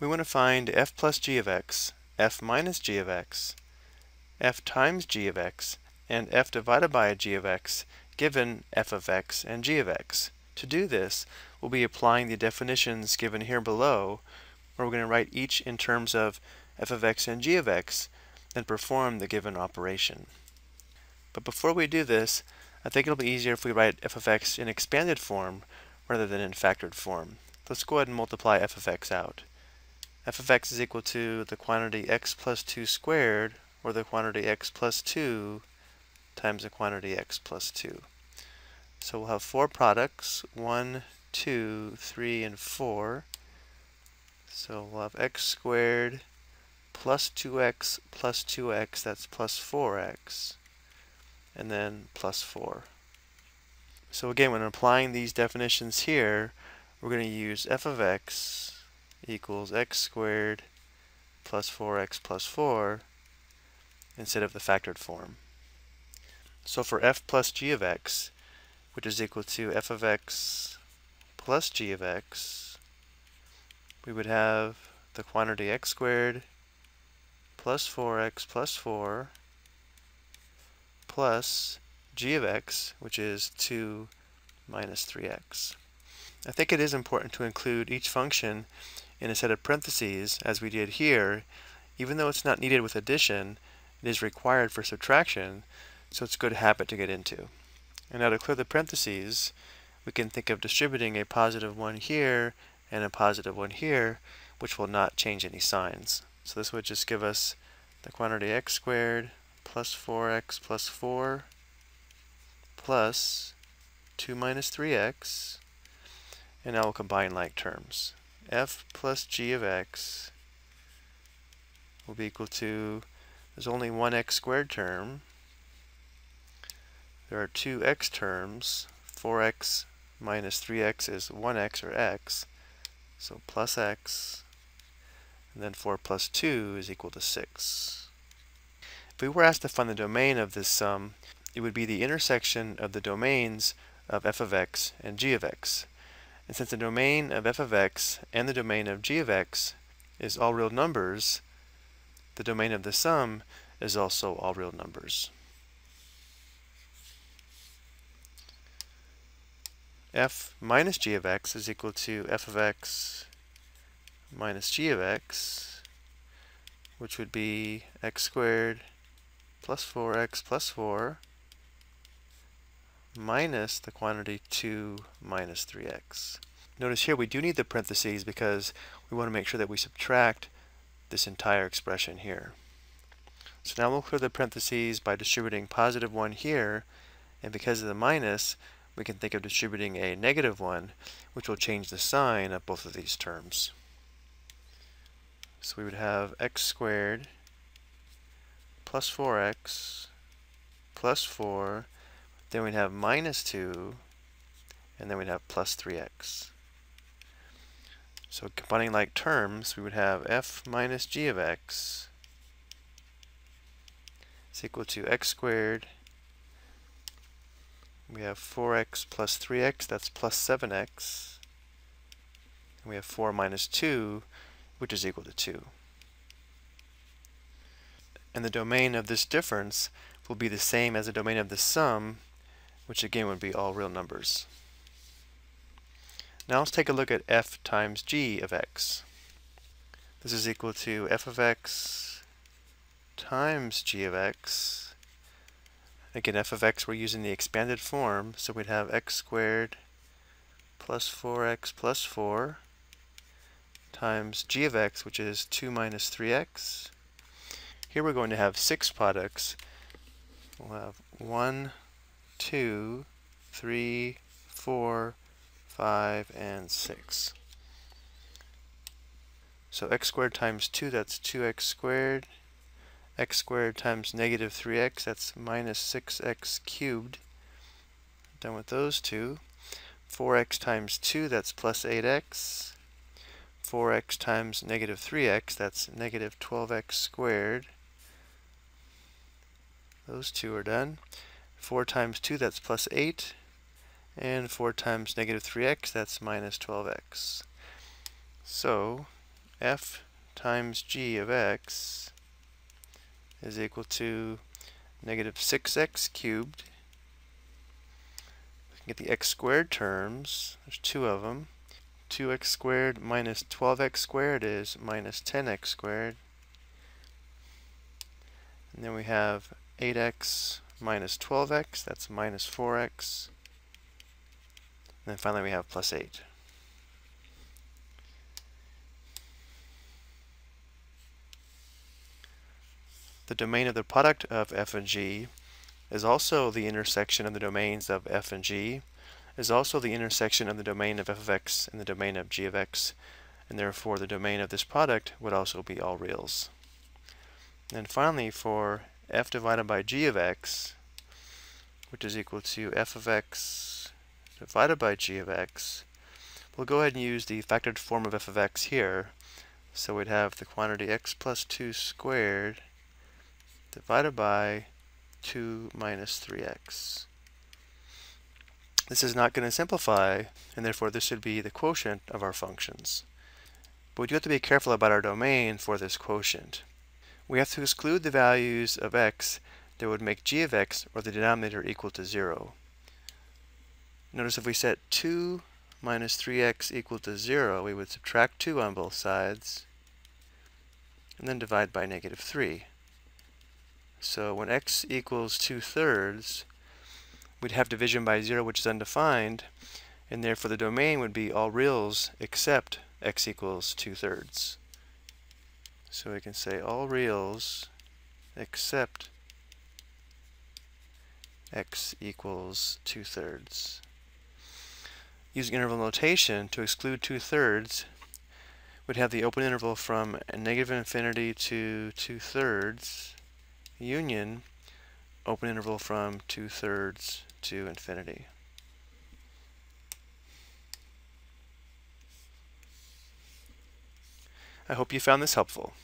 We want to find f plus g of x, f minus g of x, f times g of x, and f divided by g of x given f of x and g of x. To do this, we'll be applying the definitions given here below, where we're going to write each in terms of f of x and g of x, and perform the given operation. But before we do this, I think it'll be easier if we write f of x in expanded form rather than in factored form. Let's go ahead and multiply f of x out. F of x is equal to the quantity x plus 2 squared, or the quantity x plus 2 times the quantity x plus 2. So we'll have four products, 1, 2, 3, and 4. So we'll have x squared plus 2x, that's plus 4x, and then plus 4. So again, when applying these definitions here, we're going to use f of x equals x squared plus 4x plus 4 instead of the factored form. So for f plus g of x, which is equal to f of x plus g of x, we would have the quantity x squared plus 4x plus 4 plus g of x, which is 2 minus 3x. I think it is important to include each function in a set of parentheses, as we did here. Even though it's not needed with addition, it is required for subtraction, so it's a good habit to get into. And now to clear the parentheses, we can think of distributing a positive one here and a positive one here, which will not change any signs. So this would just give us the quantity x squared plus 4x plus 4 plus 2 minus 3x, and now we'll combine like terms. F plus g of x will be equal to, there's only one x squared term, there are two x terms, 4x minus 3x is 1x or x, so plus x, and then 4 plus 2 is equal to 6. If we were asked to find the domain of this sum, it would be the intersection of the domains of f of x and g of x. And since the domain of f of x and the domain of g of x is all real numbers, the domain of the sum is also all real numbers. F minus g of x is equal to f of x minus g of x, which would be x squared plus 4x plus 4 minus the quantity 2 minus 3x. Notice here we do need the parentheses because we want to make sure that we subtract this entire expression here. So now we'll clear the parentheses by distributing positive 1 here, and because of the minus, we can think of distributing a negative 1, which will change the sign of both of these terms. So we would have x squared plus 4x plus 4, then we'd have minus 2, and then we'd have plus 3x. So combining like terms, we would have f minus g of x is equal to x squared. We have 4x plus 3x, that's plus 7x. And we have 4 minus 2, which is equal to 2. And the domain of this difference will be the same as the domain of the sum, which again would be all real numbers. Now let's take a look at f times g of x. This is equal to f of x times g of x. Again, f of x, we're using the expanded form, so we'd have x squared plus 4x plus 4 times g of x, which is 2 minus 3x. Here we're going to have six products. We'll have 1, 2, 3, 4, 5, and 6. So x squared times 2, that's 2x squared. X squared times negative 3x, that's minus 6x cubed. Done with those two. 4x times 2, that's plus 8x. 4x times negative 3x, that's negative 12x squared. Those two are done. 4 times 2, that's plus 8. And 4 times negative 3x, that's minus 12x. So f times g of x is equal to negative 6x cubed. We can get the x squared terms, there's two of them. 2x squared minus 12x squared is minus 10x squared. And then we have 8x minus 12x, that's minus 4x. And then finally we have plus 8. The domain of the product of f and g is also the intersection of the domains of f and g, is also the intersection of the domain of f of x and the domain of g of x, and therefore the domain of this product would also be all reals. And finally, for f divided by g of x, which is equal to f of x divided by g of x, we'll go ahead and use the factored form of f of x here. So we'd have the quantity x plus 2 squared divided by 2 minus 3x. This is not going to simplify, and therefore this should be the quotient of our functions. But we do have to be careful about our domain for this quotient. We have to exclude the values of x that would make g of x, or the denominator, equal to 0. Notice if we set 2 minus 3x equal to 0, we would subtract 2 on both sides, and then divide by negative 3. So when x equals 2/3, we'd have division by 0, which is undefined, and therefore the domain would be all reals except x equals 2/3. So we can say all reals except x equals 2/3. Using interval notation to exclude 2/3, we'd have the open interval from negative infinity to 2/3 union open interval from 2/3 to infinity. I hope you found this helpful.